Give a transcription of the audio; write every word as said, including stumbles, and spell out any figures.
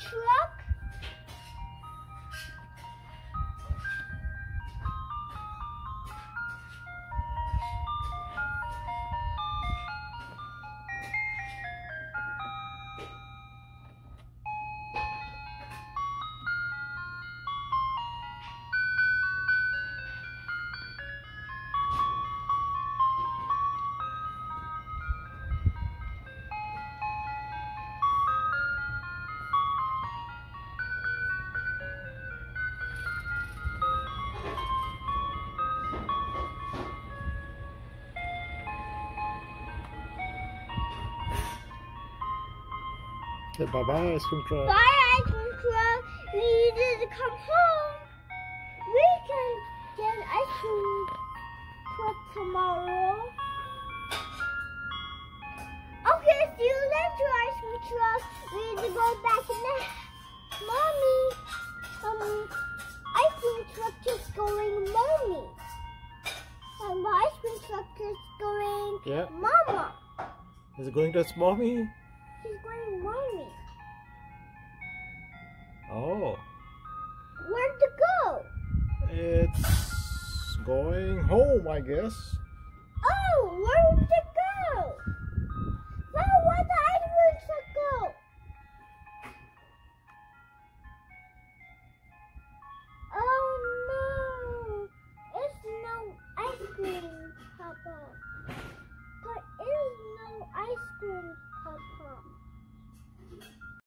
truck. Bye bye, ice cream truck. Bye, ice cream truck. We need to come home. We can get an ice cream truck tomorrow. Okay, see you later, ice cream truck. We need to go back in the mommy. Um, ice cream truck is going mommy. And my ice cream truck is going yeah. mama. Is it going to its mommy? She's going mommy. Oh. Where to go? It's going home, I guess. Oh, where to